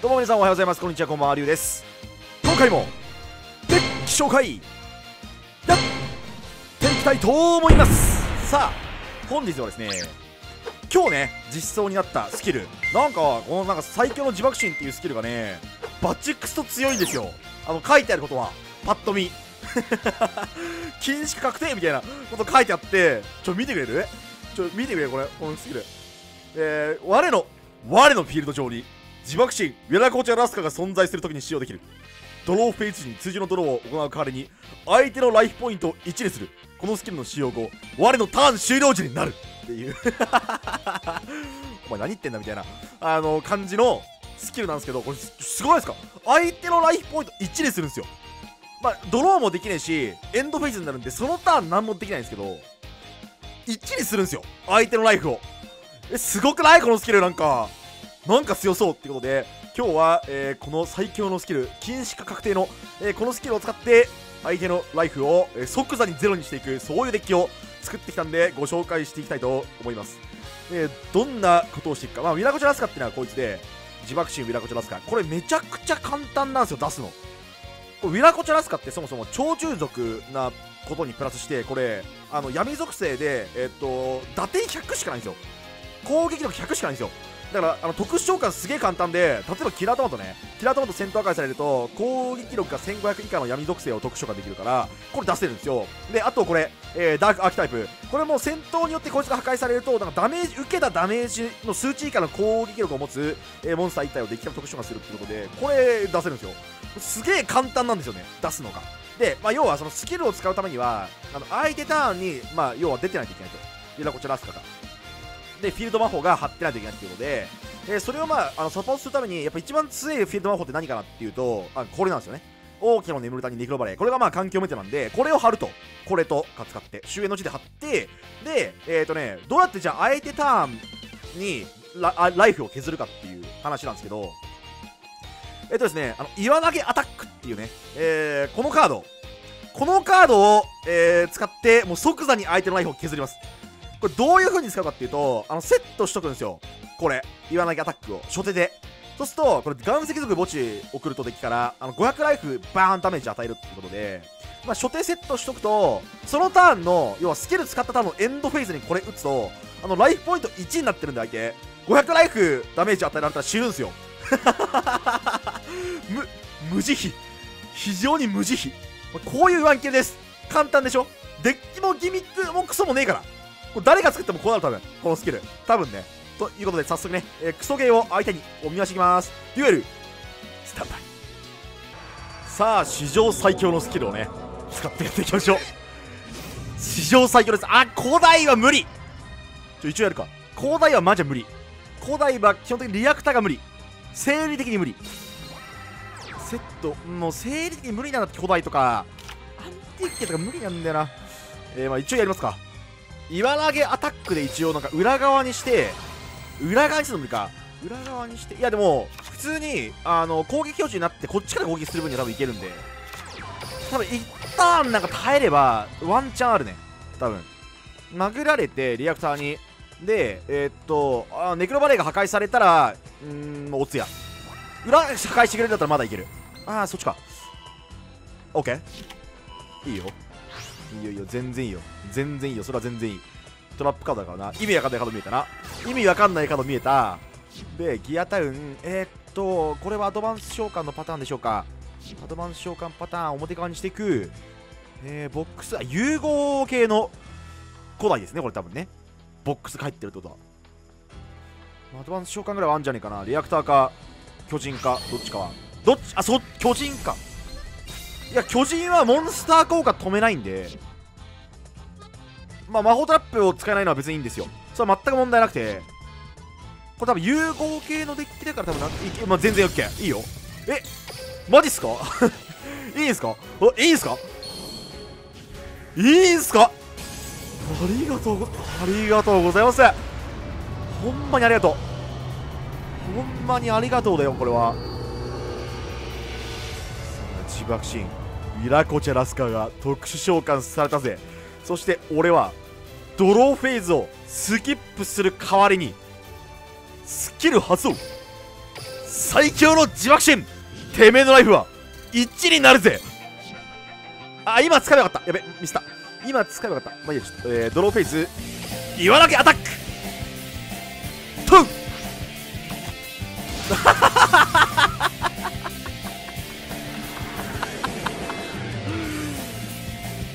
どうも皆さんおはようございます。こんにちは、こんばんは、りゅうです。今回もデッキ紹介やっていきたいと思います。さあ本日はですね、今日ね実装になったスキル、なんかこのなんか最強の自爆神っていうスキルがねバチクソ強いんですよ。書いてあることはパッと見禁止確定みたいなこと書いてあって、見てくれる？見てくれ、このスキル。我のフィールド上に自爆神ウェラコチャラスカが存在するときに使用できる。ドローフェイズ時に通常のドローを行う代わりに相手のライフポイントを1にする。このスキルの使用後、我のターン終了時になるっていうお前何言ってんだみたいな感じのスキルなんですけど、これすごいですか？相手のライフポイント1にするんですよ。まあドローもできないしエンドフェイズになるんで、そのターン何もできないんですけど、1にするんですよ相手のライフを。すごくない？このスキルなんか強そうってことで、今日は、この最強のスキル禁止か確定の、このスキルを使って相手のライフを、即座にゼロにしていく、そういうデッキを作ってきたんでご紹介していきたいと思います。どんなことをしていくか、ウィラコチャラスカっていうのはこいつで、自爆神ウィラコチャラスカ、これめちゃくちゃ簡単なんですよ出すの。ウィラコチャラスカってそもそも鳥獣族なことにプラスして、これ闇属性で、打点100しかないんですよ。攻撃力100しかないんですよ。だから特殊召喚すげえ簡単で、例えばキラートマト戦闘破壊されると攻撃力が1500以下の闇属性を特殊召喚できるから、これ出せるんですよ。であとこれ、ダークアーキタイプ、これも戦闘によってこいつが破壊されると、なんか受けたダメージの数値以下の攻撃力を持つ、モンスター1体をデッキから特殊召喚するってことで、これ出せるんですよ。すげえ簡単なんですよね出すのが。で、要はそのスキルを使うためには相手ターンに、要は出てないといけないと。ウィラコチャラスカがでフィールド魔法が張ってないといけないっていうことで、それをサポートするためにやっぱ一番強いフィールド魔法って何かなっていうと、これなんですよね。王家の眠る谷ネクロバレー、これが環境メタなんで、これを張ると、これとか使って終焉の地で張って、でどうやってじゃあ相手ターンに ライフを削るかっていう話なんですけど、岩投げアタックっていうね、このカードを、使ってもう即座に相手のライフを削ります。これどういう風に使うかっていうと、セットしとくんですよ。これ岩投げアタックを初手で。そうするとこれ岩石族墓地送るとデッキから500ライフバーンダメージ与えるってことで、初手セットしとくと、そのターンの要はスキル使ったターンのエンドフェーズにこれ打つとライフポイント1になってるんで、相手500ライフダメージ与えられたら死ぬんですよ無慈悲、非常に無慈悲。こういうワンキルです。簡単でしょ。デッキもギミックもクソもねえから、これ誰が作ってもこうなる、多分このスキル多分ね。ということで早速ね、クソゲーを相手にお見回しいきます。デュエルスタンバイ。さあ史上最強のスキルをね使ってやっていきましょう。史上最強です。古代は無理。一応やるか。古代はマジ無理。古代は基本的にリアクターが無理、生理的に無理、セットもう生理的に無理なんだって。古代とかアンティークとか無理なんだよな。一応やりますか。岩投げアタックで一応裏側にして、いやでも普通に攻撃表示になってこっちから攻撃する分には多分いけるんで、多分一旦耐えればワンチャンあるね。多分殴られてリアクターにでネクロバレーが破壊されたらおつや裏破壊してくれるんだったらまだいける。そっちか。 OK、 いいよ、全然いいよ、それは全然いい。トラップカードだからな。意味わかんないカード見えたな。意味わかんないカード見えた。でギアタウン、これはアドバンス召喚のパターンでしょうか。アドバンス召喚パターン表側にしていく。ボックス融合系の古代ですねこれ多分ね。ボックス入ってるってことはアドバンス召喚ぐらいはあるんじゃねえかな。リアクターか巨人かどっちかはどっち巨人か。いや巨人はモンスター効果止めないんで、魔法トラップを使えないのは別にいいんですよ。それは全く問題なくて、これ多分融合系のデッキだから多分全然 OK いいよ。マジっすかいいんすか。ありがとうございます。ほんまにありがとう、ほんまにありがとうだよ。これは自爆神ウィラコチャラスカが特殊召喚されたぜ。そして俺はドローフェーズをスキップする代わりにスキル発動、最強の自爆神、てめえのライフは1になるぜ。あ、今使えばよかった。やべ、ミスった。今使えばよかった。まあいいや、ちょっと、ドローフェイス、言わなきゃアタックトゥ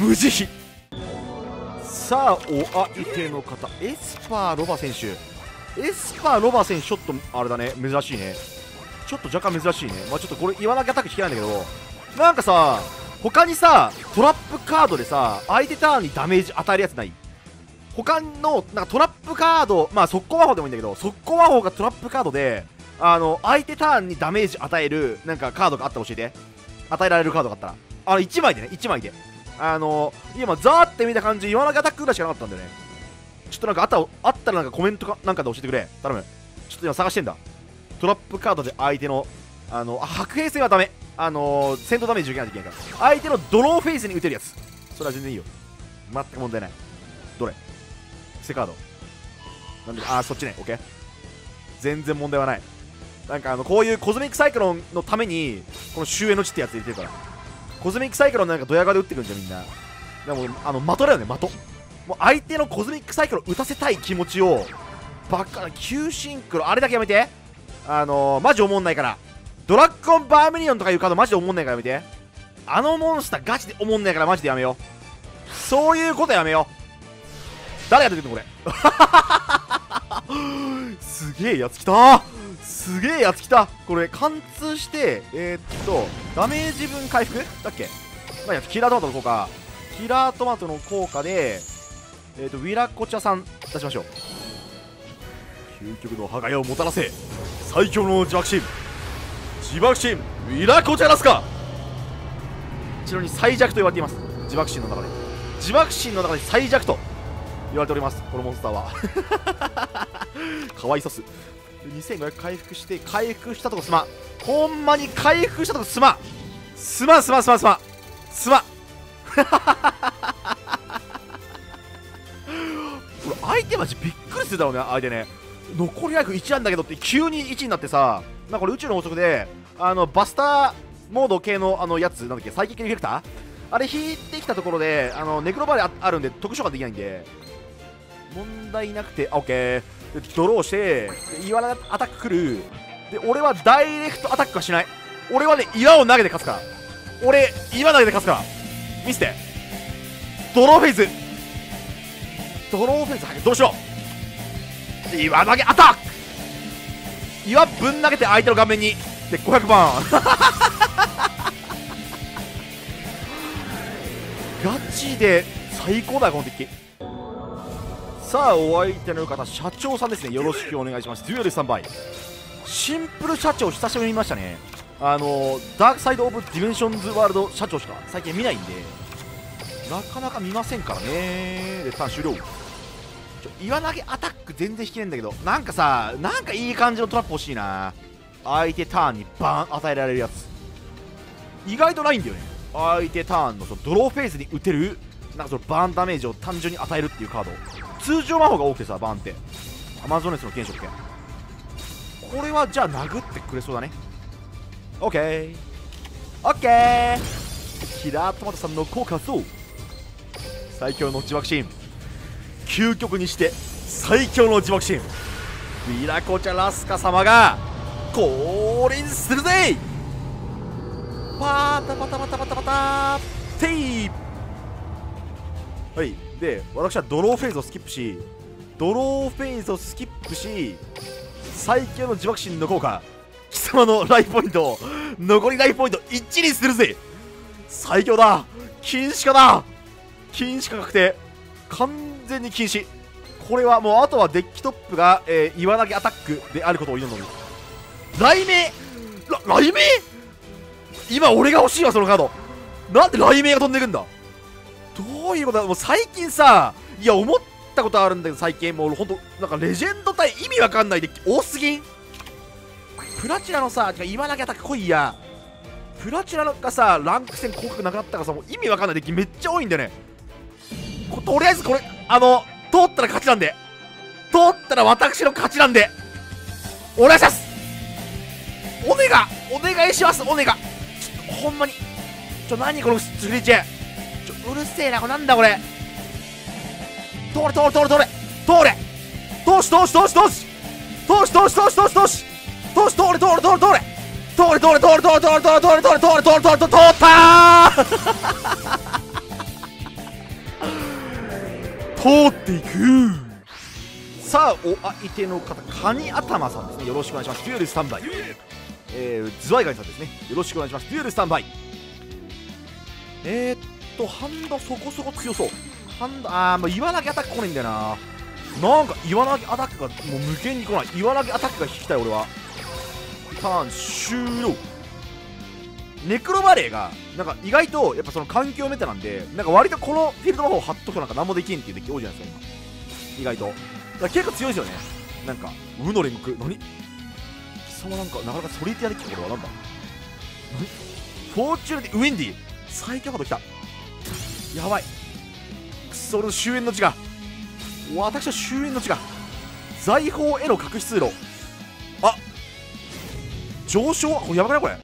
無慈悲。さあ、お相手の方、エスパーロバ選手。エスパーロバ選手、ちょっとあれだね、珍しいね。ちょっと若干珍しいね。まあちょっとこれ言わなきゃアタック引けないんだけど、なんかさ、他にさ、トラップカードでさ、相手ターンにダメージ与えるやつない？他のなんかトラップカード、まあ速攻魔法でもいいんだけど、速攻魔法がトラップカードで、相手ターンにダメージ与えるなんかカードがあったら教えて。与えられるカードがあったら、1枚でね、1枚で。今ザーって見た感じ、言わなきゃアタックぐらいしかなかったんだよね。ちょっとなんかあったらなんかコメントかなんかで教えてくれ。頼む。ちょっと今探してんだ。トラップカードで相手の、白兵戦はダメ。戦闘ダメージ受けないといけないから。相手のドローフェイスに打てるやつ。それは全然いいよ。全く問題ない。どれ？セカード。なんで、そっちね。オッケー。全然問題はない。なんかこういうコズミックサイクロンのために、この終焉の地ってやつ入れてるから。コズミックサイクロンなんかドヤ顔で打ってくるんじゃん、みんな。でも、的だよね、的。もう相手のコズミックサイクロン打たせたい気持ちを、バカな、急シンクロ、あれだけやめて。マジおもんないから。ドラッゴンバーミリオンとかいうカードマジでおもんないからやめて。あのモンスターガチでおもんないからマジでやめよう。そういうことやめよう。誰が出てくるのこれ。すげえやつきた。すげえやつきた。これ貫通して、ダメージ分回復だっけ。まあ、いやキラートマトの効果。キラートマトの効果で、ウィラコチャさん出しましょう。究極の破壊をもたらせ。最強の自爆神。自爆神、ウィラコチャラスカ。ちなみに最弱と言われています。自爆神の中で。自爆神の中で最弱と言われております。このモンスターは。かわいそうっす。2500回復して、回復したとこすま。ほんまに回復したとこすま。すまんすまんすまんすまん。すまん。これ相手マジびっくりするだろうね、相手ね。残りライフ1なんだけどって急に1になってさ、まあこれ宇宙の法則でバスターモード系のやつなんだっけ、サイキックエフェクターあれ引いてきたところでネクロバレあるんで特殊化できないんで問題なくて、オッケードローしてイワナアタック来るで、俺はダイレクトアタックはしない。俺はね、岩を投げて勝つから。俺岩投げて勝つから。見せてドローフェイズ。ドローフェイズどうしよう。岩投げアタック。岩ぶん投げて相手の顔面にで500番。ガチで最高だよこの敵。さあお相手の方、社長さんですね。よろしくお願いします。デュエルスタンバイ。シンプル社長久しぶりに見ましたね。ダークサイドオブディメンションズワールド社長しか最近見ないんでなかなか見ませんからね。でターン終了。岩投げアタック全然引けないんだけど、なんかさ、なんかいい感じのトラップ欲しいな。相手ターンにバーン与えられるやつ意外とないんだよね。相手ターンのそのドローフェースに打てるなんかそのバーンダメージを単純に与えるっていうカード。通常魔法が多くてさ、バーンってアマゾネスの原色剣。これはじゃあ殴ってくれそうだね。オッケーオッケー。キラートマトさんの効果はそう。最強の自爆シーン、究極にして最強の自爆神、ミラコチャラスカ様が降臨するぜ。パタパタパタパタパタテイ。はい、で私はドローフェーズをスキップし、ドローフェーズをスキップし、最強の自爆神の効果、貴様のライフポイントを残りライフポイント1にするぜ。最強だ。禁止かだ。禁止か確定。完全に禁止。これはもうあとはデッキトップが、岩投げアタックであることを祈るのみ。雷鳴、雷鳴。今俺が欲しいわそのカード。なんで雷鳴が飛んでくんだ。どういうことだ。もう最近さ、いや思ったことあるんだけど、最近もうほんとなんかレジェンド対意味わかんないデッキ多すぎん。プラチナのさ、岩投げアタック来いや。プラチナがさランク戦広角なくなったからさ、もう意味わかんないデッキめっちゃ多いんだよね。とりあえずこれ通ったら勝ちなんで、通ったら私の勝ちなんでお願いします。お願いします。お願い、ほんまに。何このスリーチェーン、うるせえな、これなんだこれ。通れ通ったー、通っていく。さあ、お相手の方、カニ頭さんですね、よろしくお願いします。デュエルスタンバイ。ズワイガニさんですね、よろしくお願いします。デュエルスタンバイ。ハンダそこそこ強そう。ハンダ、もう岩投げアタック来ないんだよな。なんか岩投げアタックがもう無限に来ない。岩投げアタックが引きたい、俺は。ターン終了。ネクロバレーがなんか意外とやっぱその環境メタなんで、なんか割とこのフィールドの方を貼っとくとなんか何もできんっていう敵多いじゃないですか今。意外とだから結構強いですよね。なんかウの連続何貴様、なんかなかなかソリティアできた。これはなんだ、何フォーチューンでウィンディー最強カードきた。やばい、くそ、俺の終焉の地が、私は終焉の地が財宝への隠し通路。あ、上昇、これやばくない、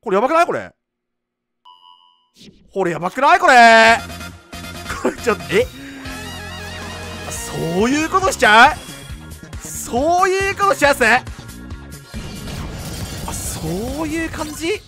これやばくない、これやばくない、これちょっと、そういうことしちゃう、そういうことしちゃうっすね。あ、そういう感じ。